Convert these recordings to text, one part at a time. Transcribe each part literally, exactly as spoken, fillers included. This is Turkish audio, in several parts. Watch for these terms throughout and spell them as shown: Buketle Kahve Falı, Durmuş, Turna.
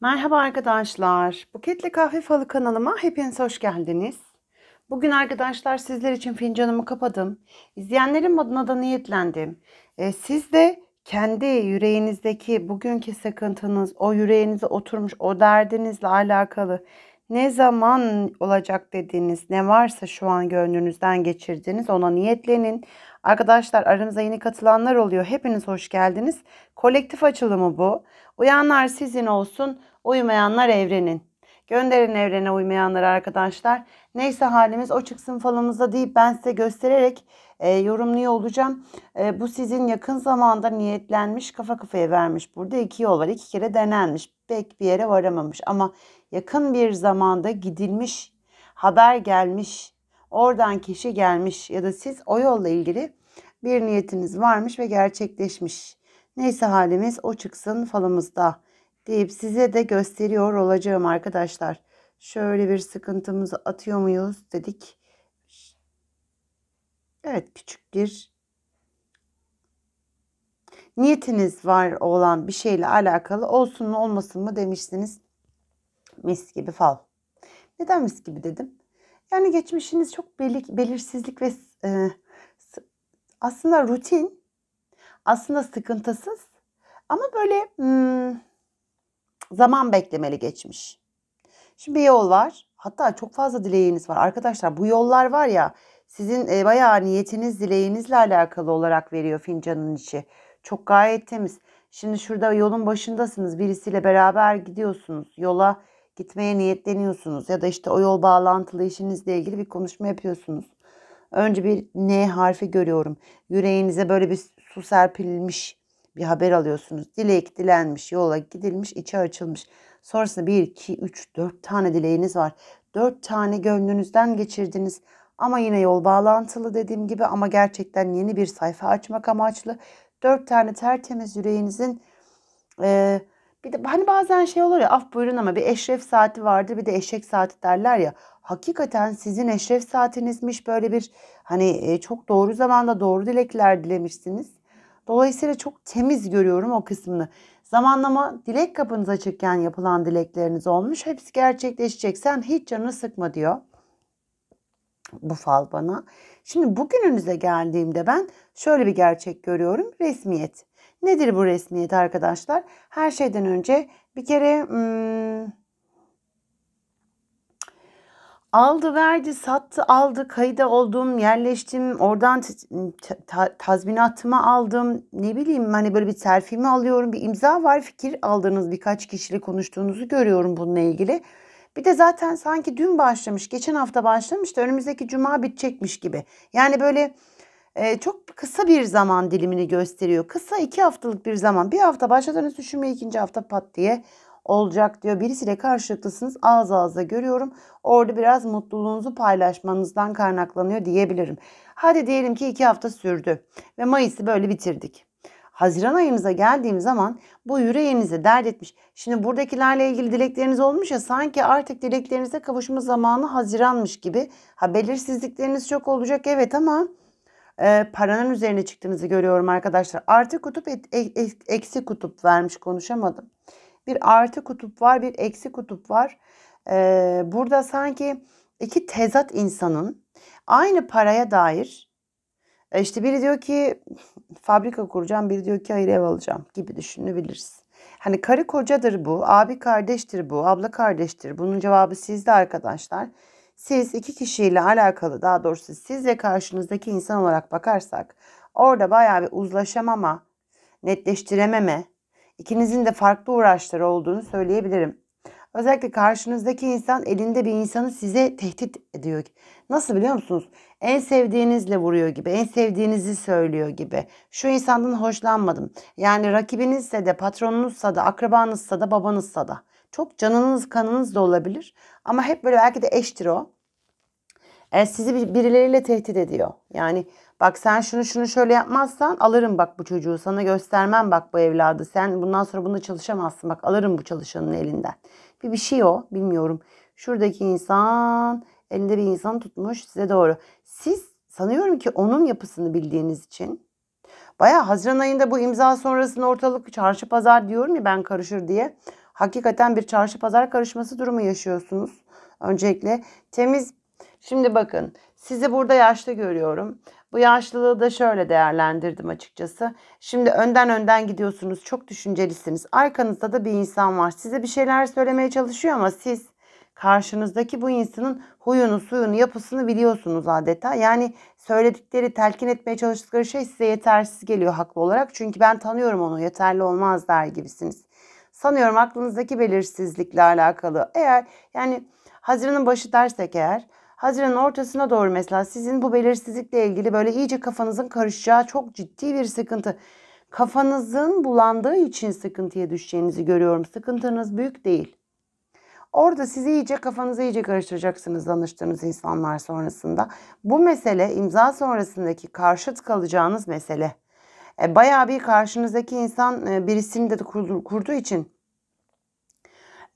Merhaba arkadaşlar. Buketle Kahve Falı kanalıma hepiniz hoş geldiniz. Bugün arkadaşlar sizler için fincanımı kapadım. İzleyenlerim adına da niyetlendim. E, siz de kendi yüreğinizdeki bugünkü sıkıntınız, o yüreğinize oturmuş o derdinizle alakalı ne zaman olacak dediğiniz ne varsa şu an gönlünüzden geçirdiğiniz ona niyetlenin. Arkadaşlar aramıza yeni katılanlar oluyor. Hepiniz hoş geldiniz. Kolektif açılımı bu. Uyanlar sizin olsun, uyumayanlar evrenin. Gönderin evrene uymayanları arkadaşlar. Neyse halimiz o çıksın falımızda deyip ben size göstererek e, yorumluyor olacağım. E, bu sizin yakın zamanda niyetlenmiş, kafa kafaya vermiş. Burada iki yol var. İki kere denenmiş. Pek bir yere varamamış. Ama yakın bir zamanda gidilmiş, haber gelmiş, oradan kişi gelmiş ya da siz o yolla ilgili bir niyetiniz varmış ve gerçekleşmiş. Neyse halimiz o çıksın falımızda deyip size de gösteriyor olacağım arkadaşlar. Şöyle bir sıkıntımızı atıyor muyuz dedik. Evet, küçük bir niyetiniz var olan bir şeyle alakalı olsun mu olmasın mı demiştiniz. Mis gibi fal. Neden mis gibi dedim? Yani geçmişiniz çok belirsizlik ve e, aslında rutin, aslında sıkıntısız ama böyle hmm, zaman beklemeli geçmiş. Şimdi bir yol var. Hatta çok fazla dileğiniz var. Arkadaşlar bu yollar var ya sizin e, bayağı niyetiniz dileğinizle alakalı olarak veriyor fincanın içi. Çok gayet temiz. Şimdi şurada yolun başındasınız. Birisiyle beraber gidiyorsunuz. Yola gitmeye niyetleniyorsunuz. Ya da işte o yol bağlantılı işinizle ilgili bir konuşma yapıyorsunuz. Önce bir N harfi görüyorum. Yüreğinize böyle bir su serpilmiş bir haber alıyorsunuz. Dilek dilenmiş, yola gidilmiş, içe açılmış. Sonrasında bir, iki, üç, dört tane dileğiniz var. dört tane gönlünüzden geçirdiniz. Ama yine yol bağlantılı dediğim gibi ama gerçekten yeni bir sayfa açmak amaçlı. dört tane tertemiz yüreğinizin e, bir de hani bazen şey olur ya, af buyurun ama bir eşref saati vardır bir de eşek saati derler ya. Hakikaten sizin eşref saatinizmiş, böyle bir hani e, çok doğru zamanda doğru dilekler dilemişsiniz. Dolayısıyla çok temiz görüyorum o kısmını. Zamanlama dilek kapınız açıkken yapılan dilekleriniz olmuş. Hepsi gerçekleşecek. Sen hiç canını sıkma diyor bu fal bana. Şimdi bugününüze geldiğimde ben şöyle bir gerçek görüyorum. Resmiyet. Nedir bu resmiyet arkadaşlar? Her şeyden önce bir kere hmm, aldı verdi, sattı aldı, kayıda oldum, yerleştim, oradan ta tazminatımı aldım, ne bileyim hani böyle bir terfimi alıyorum, bir imza var, fikir aldığınız birkaç kişiyle konuştuğunuzu görüyorum bununla ilgili. Bir de zaten sanki dün başlamış, geçen hafta başlamış da önümüzdeki cuma bitecekmiş gibi. Yani böyle e, çok kısa bir zaman dilimini gösteriyor. Kısa iki haftalık bir zaman. Bir hafta başladığınız düşünme, ikinci hafta pat diye olacak diyor. Birisiyle karşılıklısınız, ağız ağıza görüyorum. Orada biraz mutluluğunuzu paylaşmanızdan kaynaklanıyor diyebilirim. Hadi diyelim ki iki hafta sürdü ve Mayıs'ı böyle bitirdik. Haziran ayımıza geldiğim zaman bu yüreğinize dert etmiş. Şimdi buradakilerle ilgili dilekleriniz olmuş ya, sanki artık dileklerinize kavuşma zamanı Haziran'mış gibi. Ha, belirsizlikleriniz çok olacak evet ama e, paranın üzerine çıktığınızı görüyorum arkadaşlar. Artı kutup et, e, e, eksi kutup vermiş, konuşamadım. Bir artı kutup var, bir eksi kutup var. E, burada sanki iki tezat insanın aynı paraya dair. İşte biri diyor ki fabrika kuracağım, biri diyor ki hayır ev alacağım gibi düşünebiliriz. Hani karı kocadır bu, abi kardeştir bu, abla kardeştir. Bunun cevabı sizde arkadaşlar. Siz iki kişiyle alakalı, daha doğrusu siz ve karşınızdaki insan olarak bakarsak orada bayağı bir uzlaşamama, netleştirememe, ikinizin de farklı uğraşları olduğunu söyleyebilirim. Özellikle karşınızdaki insan elinde bir insanı size tehdit ediyor. Nasıl biliyor musunuz? En sevdiğinizle vuruyor gibi. En sevdiğinizi söylüyor gibi. Şu insandan hoşlanmadım. Yani rakibinizse de, patronunuzsa da, akrabanızsa da, babanızsa da. Çok canınız kanınız da olabilir. Ama hep böyle belki de eştir o. E, sizi birileriyle tehdit ediyor. Yani bak sen şunu şunu şöyle yapmazsan alırım bak bu çocuğu. Sana göstermem bak bu evladı. Sen bundan sonra bunda çalışamazsın. Bak alırım bu çalışanın elinden. Bir, bir şey o. Bilmiyorum. Şuradaki insan elinde bir insan tutmuş size doğru. Siz sanıyorum ki onun yapısını bildiğiniz için bayağı Haziran ayında bu imza sonrasında ortalık çarşı pazar diyorum ya ben karışır diye. hakikaten bir çarşı pazar karışması durumu yaşıyorsunuz. Öncelikle temiz. Şimdi bakın, sizi burada yaşlı görüyorum. Bu yaşlılığı da şöyle değerlendirdim açıkçası. Şimdi önden önden gidiyorsunuz. Çok düşüncelisiniz. Arkanızda da bir insan var. Size bir şeyler söylemeye çalışıyor ama siz karşınızdaki bu insanın huyunu, suyunu, yapısını biliyorsunuz adeta. Yani söyledikleri, telkin etmeye çalıştıkları şey size yetersiz geliyor haklı olarak. Çünkü ben tanıyorum onu, yeterli olmaz der gibisiniz. Sanıyorum aklınızdaki belirsizlikle alakalı. Eğer yani Haziran'ın başı dersek eğer, Haziran'ın ortasına doğru mesela sizin bu belirsizlikle ilgili böyle iyice kafanızın karışacağı çok ciddi bir sıkıntı. Kafanızın bulandığı için sıkıntıya düşeceğinizi görüyorum. Sıkıntınız büyük değil. Orada sizi iyice kafanızı iyice karıştıracaksınız danıştığınız insanlar sonrasında. Bu mesele imza sonrasındaki karşıt kalacağınız mesele. E, bayağı bir karşınızdaki insan e, birisini de kurdu, kurduğu için,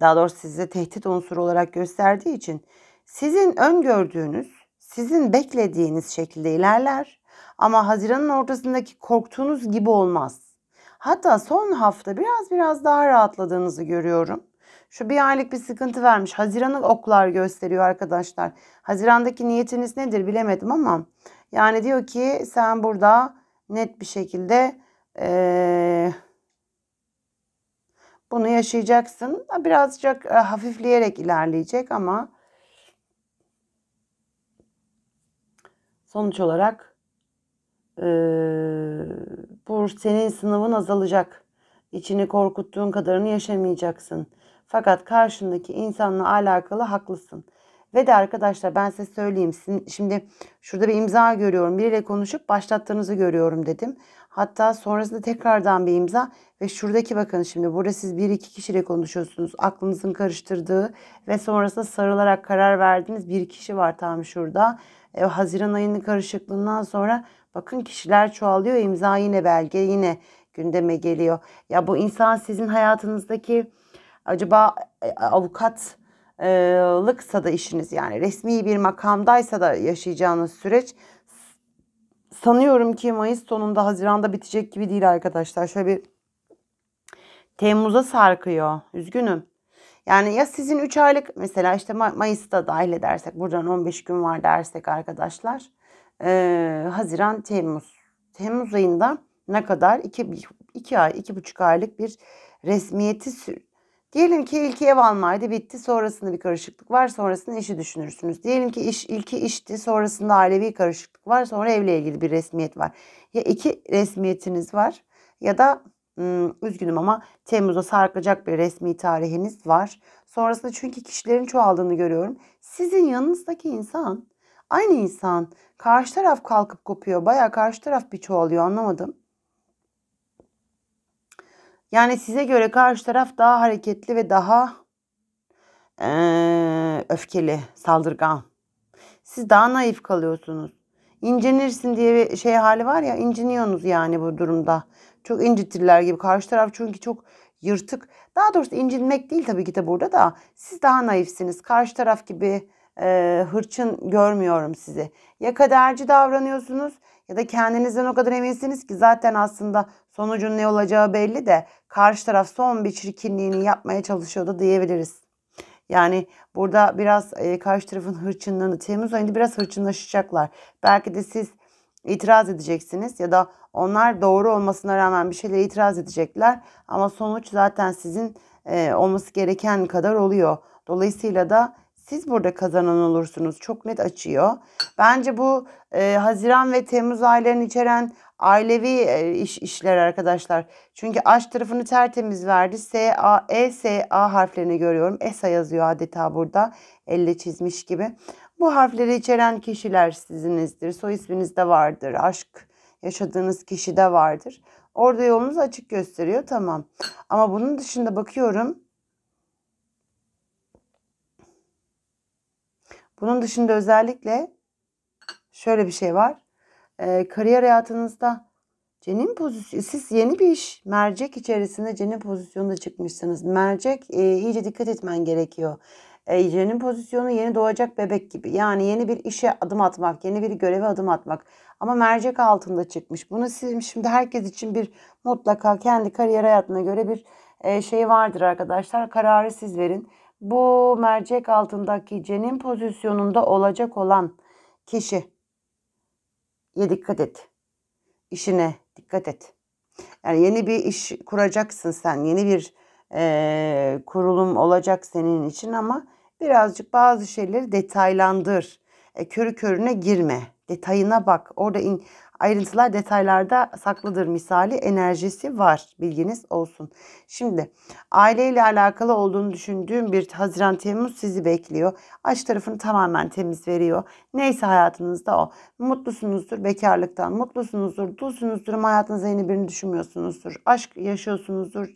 daha doğrusu size tehdit unsuru olarak gösterdiği için sizin öngördüğünüz, sizin beklediğiniz şekilde ilerler ama Haziran'ın ortasındaki korktuğunuz gibi olmaz. Hatta son hafta biraz biraz daha rahatladığınızı görüyorum. Şu bir aylık bir sıkıntı vermiş. Haziran'ı oklar gösteriyor arkadaşlar. Haziran'daki niyetiniz nedir bilemedim ama yani diyor ki sen burada net bir şekilde ee, bunu yaşayacaksın. Birazcık hafifleyerek ilerleyecek ama sonuç olarak ee, bu senin sınavın azalacak. İçini korkuttuğun kadarını yaşamayacaksın. Fakat karşındaki insanla alakalı haklısın. Ve de arkadaşlar ben size söyleyeyim. Şimdi şurada bir imza görüyorum. Biriyle konuşup başlattığınızı görüyorum dedim. Hatta sonrasında tekrardan bir imza. Ve şuradaki bakın şimdi burada siz bir iki kişiyle konuşuyorsunuz. Aklınızın karıştırdığı ve sonrasında sarılarak karar verdiğiniz bir kişi var tam şurada. E, Haziran ayının karışıklığından sonra bakın kişiler çoğalıyor. İmza yine belge yine gündeme geliyor. Ya bu insan sizin hayatınızdaki acaba avukatlıksa da işiniz, yani resmi bir makamdaysa da yaşayacağınız süreç sanıyorum ki Mayıs sonunda Haziran'da bitecek gibi değil arkadaşlar. Şöyle bir Temmuz'a sarkıyor. Üzgünüm. Yani ya sizin üç aylık mesela işte Mayıs'ta dahil edersek buradan on beş gün var dersek arkadaşlar. Ee, Haziran, Temmuz. Temmuz ayında ne kadar? iki ay, iki buçuk aylık bir resmiyeti sür. Diyelim ki ilki ev almaydı, bitti, sonrasında bir karışıklık var, sonrasında işi düşünürsünüz. Diyelim ki iş, ilki işti, sonrasında ailevi karışıklık var, sonra evle ilgili bir resmiyet var. Ya iki resmiyetiniz var ya da ım, üzgünüm ama Temmuz'a sarkacak bir resmi tarihiniz var. Sonrasında çünkü kişilerin çoğaldığını görüyorum. Sizin yanınızdaki insan, aynı insan, karşı taraf kalkıp kopuyor, bayağı karşı taraf bir çoğalıyor, anlamadım. Yani size göre karşı taraf daha hareketli ve daha ee, öfkeli, saldırgan. Siz daha naif kalıyorsunuz. İncinirsin diye bir şey hali var ya, inciniyorsunuz yani bu durumda. Çok incitirler gibi. Karşı taraf çünkü çok yırtık. Daha doğrusu incinmek değil tabii ki de burada da. Siz daha naifsiniz. Karşı taraf gibi ee, hırçın görmüyorum sizi. Ya kaderci davranıyorsunuz ya da kendinizden o kadar eminsiniz ki zaten aslında sonucun ne olacağı belli de karşı taraf son bir çirkinliğini yapmaya çalışıyor da diyebiliriz. Yani burada biraz e, karşı tarafın hırçınlığını Temmuz ayında biraz hırçınlaşacaklar. Belki de siz itiraz edeceksiniz ya da onlar doğru olmasına rağmen bir şeyle itiraz edecekler. Ama sonuç zaten sizin e, olması gereken kadar oluyor. Dolayısıyla da siz burada kazanan olursunuz. Çok net açıyor. Bence bu e, Haziran ve Temmuz aylarını içeren ailevi e, iş, işler arkadaşlar. Çünkü aç tarafını tertemiz verdi. S, A, E, S, A harflerini görüyorum. ESA yazıyor adeta burada. Elle çizmiş gibi. Bu harfleri içeren kişiler sizinizdir. Soy isminiz de vardır. Aşk yaşadığınız kişi de vardır. Orada yolunuz açık gösteriyor. Tamam. Ama bunun dışında bakıyorum. Bunun dışında özellikle şöyle bir şey var. E, kariyer hayatınızda cenin pozisyonu, siz yeni bir iş mercek içerisinde cenin pozisyonunda çıkmışsınız. Mercek e, iyice dikkat etmen gerekiyor. E, cenin pozisyonu yeni doğacak bebek gibi. Yani yeni bir işe adım atmak, yeni bir göreve adım atmak. Ama mercek altında çıkmış. Bunu siz, şimdi herkes için bir mutlaka kendi kariyer hayatına göre bir e, şey vardır arkadaşlar. Kararı siz verin. Bu mercek altındaki cenin pozisyonunda olacak olan kişi. Ya dikkat et. İşine dikkat et. Yani yeni bir iş kuracaksın sen. Yeni bir e, kurulum olacak senin için ama birazcık bazı şeyleri detaylandır. E, körü körüne girme. Detayına bak. Orada in, ayrıntılar detaylarda saklıdır misali enerjisi var. Bilginiz olsun. Şimdi aileyle alakalı olduğunu düşündüğüm bir Haziran Temmuz sizi bekliyor. Aç tarafını tamamen temiz veriyor. Neyse hayatınızda o. Mutlusunuzdur bekarlıktan. Mutlusunuzdur, dulsunuzdur ama hayatınızda yeni birini düşünmüyorsunuzdur. Aşk yaşıyorsunuzdur.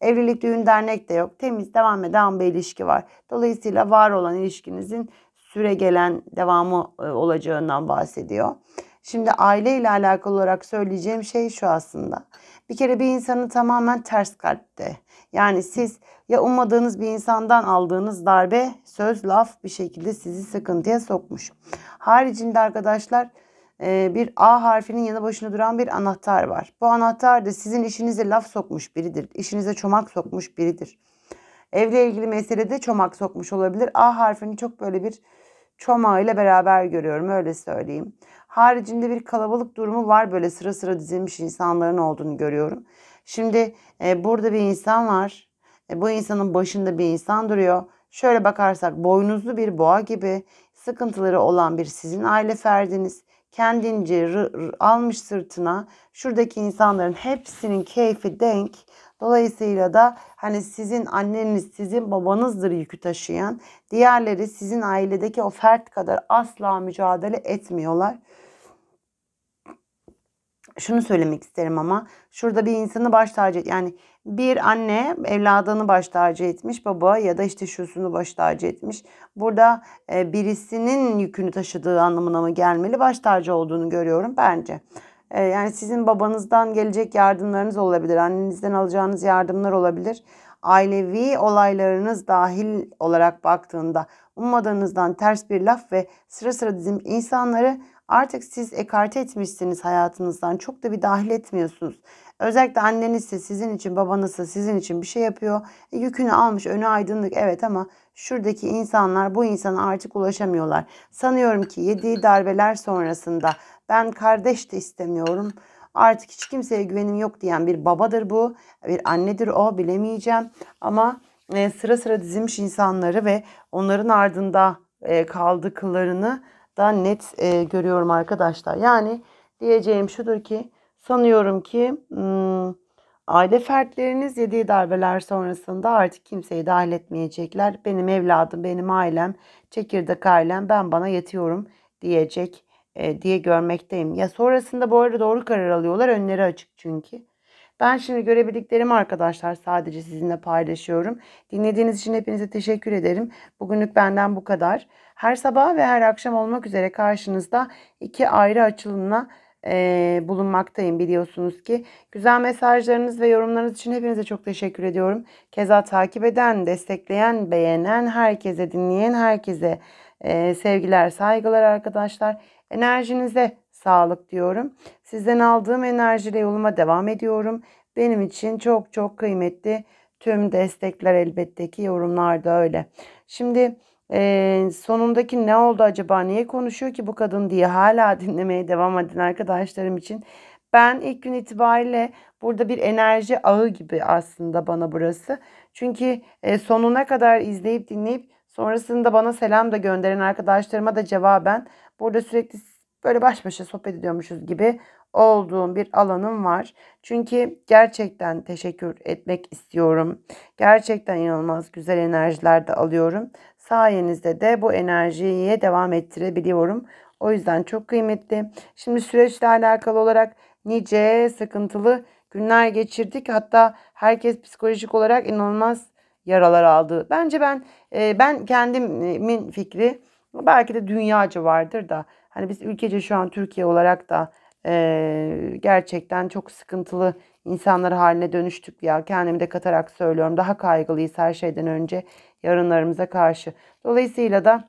Evlilik, düğün, dernek de yok. Temiz, devam eden bir ilişki var. Dolayısıyla var olan ilişkinizin süre gelen devamı olacağından bahsediyor. Şimdi aile ile alakalı olarak söyleyeceğim şey şu aslında. Bir kere bir insanın tamamen ters kalpte. Yani siz ya ummadığınız bir insandan aldığınız darbe, söz, laf bir şekilde sizi sıkıntıya sokmuş. Haricinde arkadaşlar bir A harfinin yanı başına duran bir anahtar var. Bu anahtar da sizin işinize laf sokmuş biridir. İşinize çomak sokmuş biridir. Evle ilgili meselede çomak sokmuş olabilir. A harfini çok böyle bir çomağıyla beraber görüyorum, öyle söyleyeyim. Haricinde bir kalabalık durumu var, böyle sıra sıra dizilmiş insanların olduğunu görüyorum. Şimdi e, burada bir insan var. E, bu insanın başında bir insan duruyor. Şöyle bakarsak boynuzlu bir boğa gibi sıkıntıları olan bir sizin aile ferdiniz. Kendince almış sırtına, şuradaki insanların hepsinin keyfi denk. Dolayısıyla da hani sizin anneniz, sizin babanızdır yükü taşıyan. Diğerleri sizin ailedeki o fert kadar asla mücadele etmiyorlar. Şunu söylemek isterim ama şurada bir insanı baş tacı et. Yani bir anne evladını baş tacı etmiş, baba ya da işte şusunu baş tacı etmiş. Burada e, birisinin yükünü taşıdığı anlamına mı gelmeli? Baş tacı olduğunu görüyorum bence. E, yani sizin babanızdan gelecek yardımlarınız olabilir. Annenizden alacağınız yardımlar olabilir. Ailevi olaylarınız dahil olarak baktığında ummadığınızdan ters bir laf ve sıra sıra dizim insanları artık siz ekarte etmişsiniz hayatınızdan. Çok da bir dahil etmiyorsunuz. Özellikle annenizse sizin için, babanızsa sizin için bir şey yapıyor. E, yükünü almış, önü aydınlık, evet, ama şuradaki insanlar bu insana artık ulaşamıyorlar. Sanıyorum ki yediği darbeler sonrasında ben kardeş de istemiyorum, artık hiç kimseye güvenim yok diyen bir babadır bu. Bir annedir o, bilemeyeceğim. Ama e, sıra sıra dizilmiş insanları ve onların ardında e, kaldıklarını daha net e, görüyorum arkadaşlar. Yani diyeceğim şudur ki sanıyorum ki ım, aile fertleriniz yediği darbeler sonrasında artık kimseyi dahil etmeyecekler. Benim evladım, benim ailem, çekirdek ailem, ben bana yetiyorum diyecek e, diye görmekteyim. Ya sonrasında bu arada doğru karar alıyorlar, önleri açık çünkü. Ben şimdi görebildiklerimi arkadaşlar sadece sizinle paylaşıyorum. Dinlediğiniz için hepinize teşekkür ederim. Bugünlük benden bu kadar. Her sabah ve her akşam olmak üzere karşınızda iki ayrı açılımla e, bulunmaktayım, biliyorsunuz ki. Güzel mesajlarınız ve yorumlarınız için hepinize çok teşekkür ediyorum. Keza takip eden, destekleyen, beğenen, herkese, dinleyen herkese e, sevgiler, saygılar arkadaşlar. Enerjinize sağlık diyorum. Sizden aldığım enerjiyle yoluma devam ediyorum. Benim için çok çok kıymetli tüm destekler, elbette ki yorumlar da öyle. Şimdi e, sonundaki ne oldu acaba, niye konuşuyor ki bu kadın diye hala dinlemeye devam edin arkadaşlarım için. Ben ilk gün itibariyle burada bir enerji ağı gibi aslında bana burası. Çünkü e, sonuna kadar izleyip dinleyip sonrasında bana selam da gönderen arkadaşlarıma da cevaben burada sürekli böyle baş başa sohbet ediyormuşuz gibi olduğum bir alanım var. Çünkü gerçekten teşekkür etmek istiyorum. Gerçekten inanılmaz güzel enerjiler de alıyorum. Sayenizde de bu enerjiye devam ettirebiliyorum. O yüzden çok kıymetli. Şimdi süreçle alakalı olarak nice sıkıntılı günler geçirdik. Hatta herkes psikolojik olarak inanılmaz yaralar aldı. Bence ben ben kendimin fikri, belki de dünyaca vardır da, hani biz ülkece şu an Türkiye olarak da e, gerçekten çok sıkıntılı insanlar haline dönüştük ya. Kendimi de katarak söylüyorum. Daha kaygılıyız her şeyden önce, yarınlarımıza karşı. Dolayısıyla da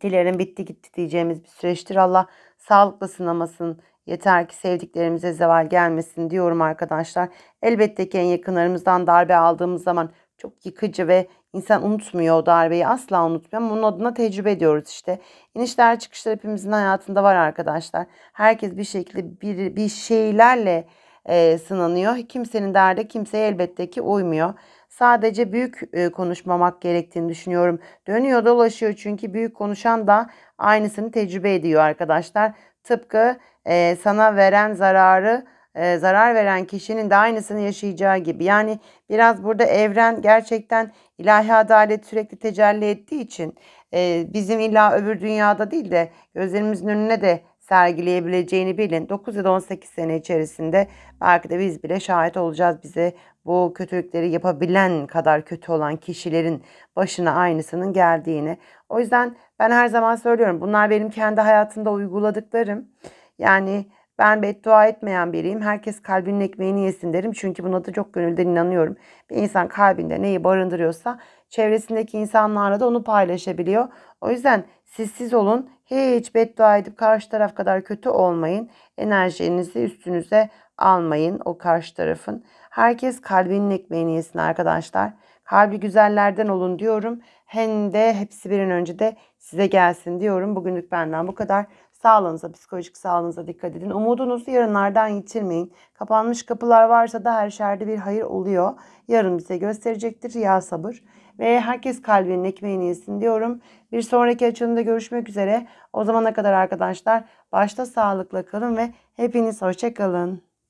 dilerim bitti gitti diyeceğimiz bir süreçtir. Allah sağlıkla sınamasın Yeter ki sevdiklerimize zeval gelmesin diyorum arkadaşlar. Elbette ki en yakınlarımızdan darbe aldığımız zaman çok yıkıcı ve insan unutmuyor, o darbeyi asla unutmuyor. Ama bunun adına tecrübe ediyoruz işte. İnişler çıkışlar hepimizin hayatında var arkadaşlar. Herkes bir şekilde bir, bir şeylerle e, sınanıyor. Kimsenin derdi kimseye elbette ki uymuyor. Sadece büyük e, konuşmamak gerektiğini düşünüyorum. Dönüyor dolaşıyor, çünkü büyük konuşan da aynısını tecrübe ediyor arkadaşlar. Tıpkı e, sana veren zararı e, zarar veren kişinin de aynısını yaşayacağı gibi. Yani biraz burada evren gerçekten ilahi adalet sürekli tecelli ettiği için e, bizim illa öbür dünyada değil de gözlerimizin önüne de sergileyebileceğini bilin. dokuz ya da on sekiz sene içerisinde belki de biz bile şahit olacağız, bize bu kötülükleri yapabilen kadar kötü olan kişilerin başına aynısının geldiğini. O yüzden ben her zaman söylüyorum, bunlar benim kendi hayatımda uyguladıklarım. Yani ben beddua etmeyen biriyim. Herkes kalbinin ekmeğini yesin derim. Çünkü buna da çok gönülden inanıyorum. Bir insan kalbinde neyi barındırıyorsa çevresindeki insanlarla da onu paylaşabiliyor. O yüzden siz siz olun. Hiç beddua edip karşı taraf kadar kötü olmayın. Enerjinizi üstünüze almayın o karşı tarafın. Herkes kalbinin ekmeğini yesin arkadaşlar. Kalbi güzellerden olun diyorum. Hem de hepsi bir an önce de size gelsin diyorum. Bugünlük benden bu kadar. Sağlığınıza, psikolojik sağlığınıza dikkat edin. Umudunuzu yarınlardan yitirmeyin. Kapanmış kapılar varsa da her şerde bir hayır oluyor. Yarın bize gösterecektir ya sabır. Ve herkes kalbinin ekmeğini yesin diyorum. Bir sonraki açılımda görüşmek üzere. O zamana kadar arkadaşlar başta sağlıkla kalın ve hepiniz hoşça kalın.